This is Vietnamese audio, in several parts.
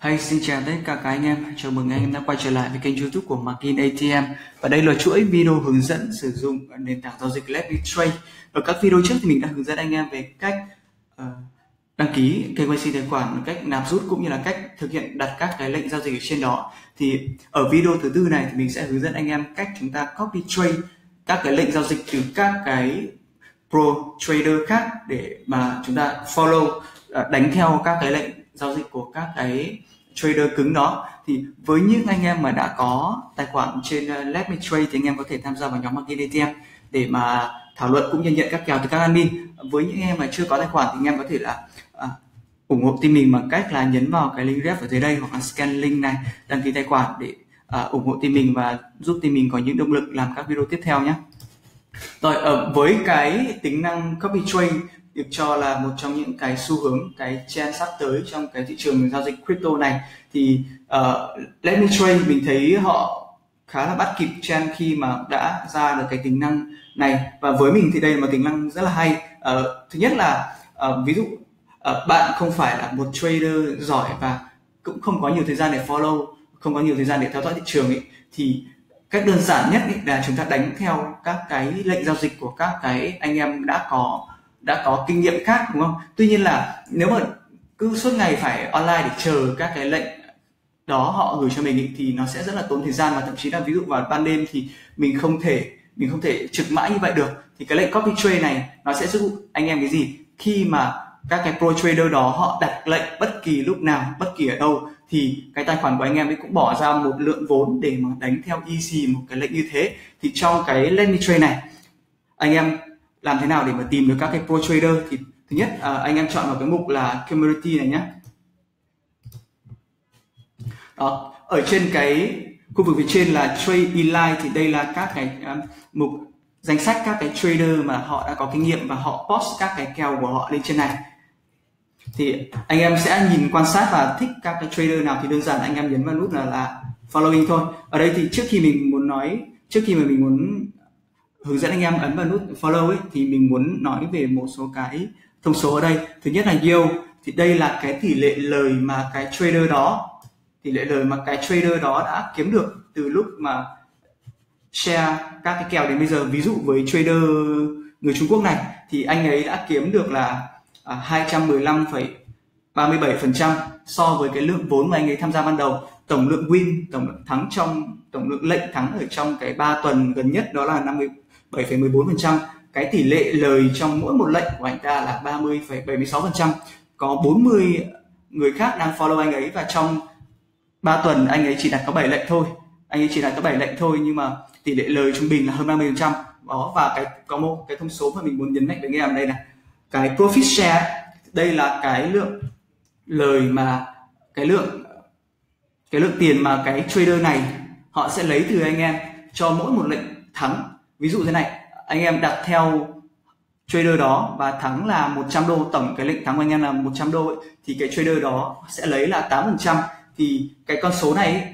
Hey, xin chào tất cả các anh em, chào mừng anh em đã quay trở lại với kênh YouTube của MarginATM. Và đây là chuỗi video hướng dẫn sử dụng nền tảng giao dịch LetMeTrade. Ở các video trước thì mình đã hướng dẫn anh em về cách đăng ký KYC tài khoản, cách nạp rút cũng như là cách thực hiện đặt các cái lệnh giao dịch trên đó. Thì ở video thứ tư này thì mình sẽ hướng dẫn anh em cách chúng ta copy trade các cái lệnh giao dịch từ các cái pro trader khác để mà chúng ta follow, đánh theo các cái lệnh giao dịch của các cái trader cứng đó. Thì với những anh em mà đã có tài khoản trên LetMeTrade thì anh em có thể tham gia vào nhóm MarginATM để mà thảo luận cũng như nhận các kèo từ các admin. Với những em mà chưa có tài khoản thì anh em có thể là ủng hộ team mình bằng cách là nhấn vào cái link ref ở dưới đây hoặc là scan link này, đăng ký tài khoản để ủng hộ team mình và giúp team mình có những động lực làm các video tiếp theo nhé. Rồi, với cái tính năng copy trade được cho là một trong những cái xu hướng, cái trend sắp tới trong cái thị trường giao dịch crypto này, thì LetMeTrade mình thấy họ khá là bắt kịp trend khi mà đã ra được cái tính năng này. Và với mình thì đây là một tính năng rất là hay. Thứ nhất là ví dụ bạn không phải là một trader giỏi và cũng không có nhiều thời gian để follow, không có nhiều thời gian để theo dõi thị trường ấy, thì cách đơn giản nhất là chúng ta đánh theo các cái lệnh giao dịch của các cái anh em đã có kinh nghiệm khác, đúng không? Tuy nhiên là nếu mà cứ suốt ngày phải online để chờ các cái lệnh đó họ gửi cho mình ý, thì nó sẽ rất là tốn thời gian, và thậm chí là ví dụ vào ban đêm thì mình không thể trực mãi như vậy được. Thì cái lệnh copy trade này nó sẽ giúp anh em cái gì? Khi mà các cái pro trader đó họ đặt lệnh bất kỳ lúc nào, bất kỳ ở đâu, thì cái tài khoản của anh em ấy cũng bỏ ra một lượng vốn để mà đánh theo easy một cái lệnh như thế. Thì trong cái LetMeTrade này, anh em làm thế nào để mà tìm được các cái pro trader? Thì thứ nhất, anh em chọn vào cái mục là community này nhé. Đó, ở trên cái khu vực phía trên là trade inline thì đây là các cái mục danh sách các cái trader mà họ đã có kinh nghiệm và họ post các cái kèo của họ lên trên này. Thì anh em sẽ nhìn quan sát và thích các cái trader nào thì đơn giản anh em nhấn vào nút là following thôi. Ở đây thì trước khi mà mình muốn hướng dẫn anh em ấn vào nút follow ấy, thì mình muốn nói về một số cái thông số ở đây. Thứ nhất là yield, thì đây là cái tỷ lệ lời mà cái trader đó đã kiếm được từ lúc mà share các cái kèo đến bây giờ. Ví dụ với trader người Trung Quốc này thì anh ấy đã kiếm được là 215,37% so với cái lượng vốn mà anh ấy tham gia ban đầu. Tổng lượng win, tổng lượng lệnh thắng ở trong cái 3 tuần gần nhất đó là 57,14%. Cái tỷ lệ lời trong mỗi một lệnh của anh ta là 30,76%. Có 40 người khác đang follow anh ấy và trong 3 tuần anh ấy chỉ đặt có 7 lệnh thôi. Nhưng mà tỷ lệ lời trung bình là hơn 30%. Đó, và có một cái thông số mà mình muốn nhấn mạnh với anh em đây là cái profit share. Đây là cái lượng lời mà cái lượng tiền mà cái trader này họ sẽ lấy từ anh em cho mỗi một lệnh thắng. Ví dụ thế này, anh em đặt theo trader đó và thắng là 100 đô, tổng cái lệnh thắng của anh em là 100 đô ấy, thì cái trader đó sẽ lấy là 8%. Thì cái con số này ấy,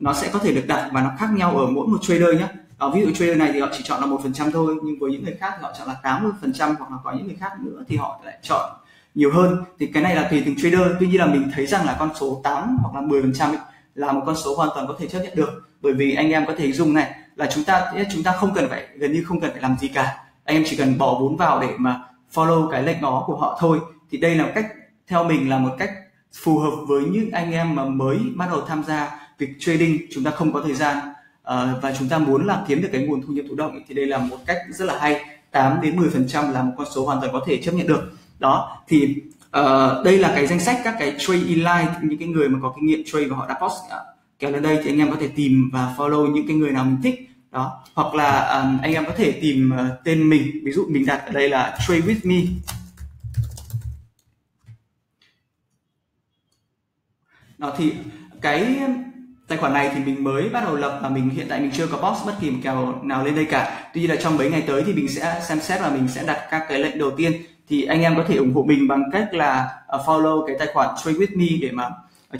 nó sẽ có thể được đặt và nó khác nhau ở mỗi một trader nhé. Ví dụ trader này thì họ chỉ chọn là 1% thôi, nhưng với những người khác thì họ chọn là 80%, hoặc là có những người khác nữa thì họ lại chọn nhiều hơn. Thì cái này là tùy từng trader. Tuy nhiên là mình thấy rằng là con số 8 hoặc là 10% là một con số hoàn toàn có thể chấp nhận được, bởi vì anh em có thể dùng này là chúng ta không cần phải, gần như không cần phải làm gì cả, anh em chỉ cần bỏ vốn vào để mà follow cái lệnh đó của họ thôi. Thì đây là một cách, theo mình là một cách phù hợp với những anh em mà mới bắt đầu tham gia việc trading, chúng ta không có thời gian và chúng ta muốn là kiếm được cái nguồn thu nhập thụ động, thì đây là một cách rất là hay. 8 đến 10% là một con số hoàn toàn có thể chấp nhận được. Đó, thì đây là cái danh sách các cái trade inline, những cái người mà có kinh nghiệm trade và họ đã post kéo lên đây, thì anh em có thể tìm và follow những cái người nào mình thích đó. Hoặc là anh em có thể tìm tên mình, ví dụ mình đặt ở đây là trade with me. Đó, thì cái tài khoản này thì mình mới bắt đầu lập và hiện tại mình chưa có post bất kỳ một kèo nào lên đây cả. Tuy nhiên là trong mấy ngày tới thì mình sẽ xem xét và mình sẽ đặt các cái lệnh đầu tiên. Thì anh em có thể ủng hộ mình bằng cách là follow cái tài khoản Trade With Me để mà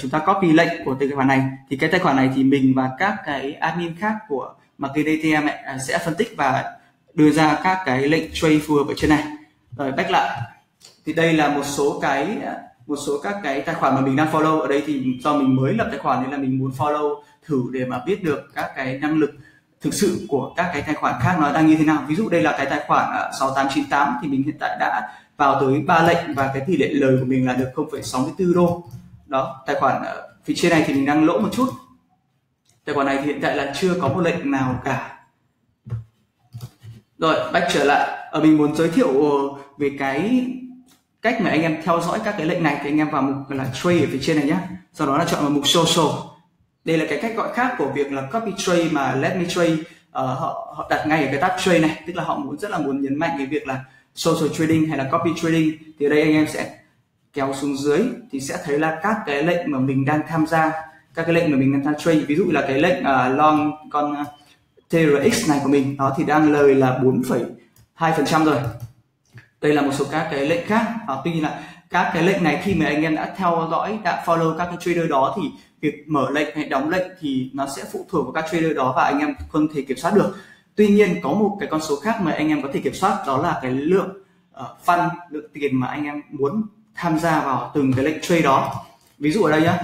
chúng ta copy lệnh của tài khoản này. Thì cái tài khoản này thì mình và các cái admin khác của MarginATM sẽ phân tích và đưa ra các cái lệnh trade phù hợp ở trên này. Rồi back lại. Thì đây là một số cái một số các cái tài khoản mà mình đang follow. Ở đây thì do mình mới lập tài khoản nên là mình muốn follow thử để mà biết được các cái năng lực thực sự của các cái tài khoản khác nó đang như thế nào. Ví dụ đây là cái tài khoản 6898 thì mình hiện tại đã vào tới 3 lệnh và cái tỷ lệ lời của mình là được 0,64 đô. Đó, tài khoản phía trên này thì mình đang lỗ một chút. Tài khoản này thì hiện tại là chưa có một lệnh nào cả. Rồi, back trở lại. Mình muốn giới thiệu về cái cách mà anh em theo dõi các cái lệnh này thì anh em vào mục là trade ở phía trên này nhé. Sau đó là chọn vào mục social. Đây là cái cách gọi khác của việc là copy trade mà LetMeTrade họ đặt ngay ở cái tab trade này, tức là họ rất là muốn nhấn mạnh cái việc là social trading hay là copy trading. Thì ở đây anh em sẽ kéo xuống dưới thì sẽ thấy là các cái lệnh mà mình đang tham gia, các cái lệnh mà mình đang trade. Ví dụ là cái lệnh long con TRX này của mình nó thì đang lời là 4,2% rồi. Đây là một số các cái lệnh khác. Tuy nhiên là các cái lệnh này khi mà anh em đã theo dõi, đã follow các cái trader đó thì việc mở lệnh hay đóng lệnh thì nó sẽ phụ thuộc vào các trader đó và anh em không thể kiểm soát được. Tuy nhiên có một cái con số khác mà anh em có thể kiểm soát, đó là cái lượng fund, lượng tiền mà anh em muốn tham gia vào từng cái lệnh trade đó. Ví dụ ở đây nhá,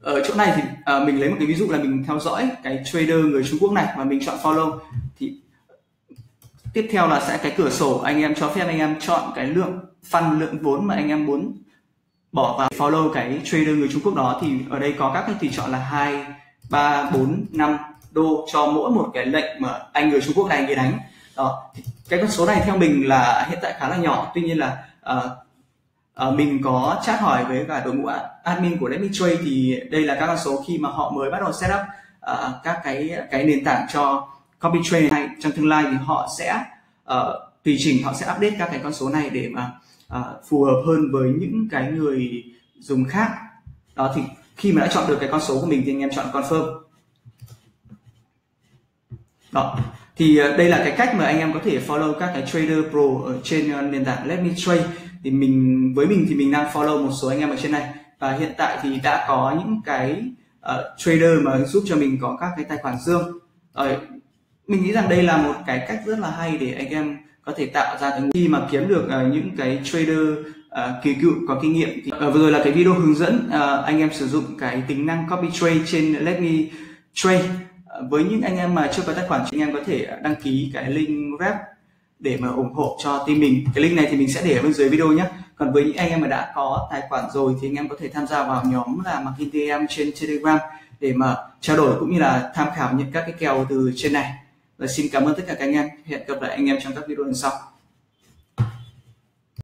ở chỗ này thì mình lấy một cái ví dụ là mình theo dõi cái trader người Trung Quốc này và mình chọn follow. Thì tiếp theo là sẽ cái cửa sổ anh em cho phép anh em chọn cái lượng fund, lượng vốn mà anh em muốn bỏ vào follow cái trader người Trung Quốc đó. Thì ở đây có các cái tùy chọn là 2, 3, 4, 5 đô cho mỗi một cái lệnh mà anh người Trung Quốc này người đánh. Đó. Cái con số này theo mình là hiện tại khá là nhỏ. Tuy nhiên là mình có chat hỏi với cả đội ngũ admin của LetMeTrade thì đây là các con số khi mà họ mới bắt đầu setup các cái nền tảng cho copy trade này. Trong tương lai thì họ sẽ tùy chỉnh, họ sẽ update các cái con số này để mà phù hợp hơn với những cái người dùng khác. Đó, thì khi mà đã chọn được cái con số của mình thì anh em chọn confirm. Đó, thì đây là cái cách mà anh em có thể follow các cái trader pro ở trên nền tảng LetMeTrade. Thì với mình thì mình đang follow một số anh em ở trên này và hiện tại thì đã có những cái trader mà giúp cho mình có các cái tài khoản dương. Mình nghĩ rằng đây là một cái cách rất là hay để anh em có thể tạo ra cái khi mà kiếm được những cái trader kỳ cựu có kinh nghiệm. Thì vừa rồi là cái video hướng dẫn anh em sử dụng cái tính năng copy trade trên LetMeTrade. Với những anh em mà chưa có tài khoản, anh em có thể đăng ký cái link rep để mà ủng hộ cho team mình. Cái link này thì mình sẽ để ở bên dưới video nhé. Còn với những anh em mà đã có tài khoản rồi thì anh em có thể tham gia vào nhóm là MarginATM trên Telegram để mà trao đổi cũng như là tham khảo những các cái kèo từ trên này. Và xin cảm ơn tất cả các anh em. Hẹn gặp lại anh em trong các video lần sau.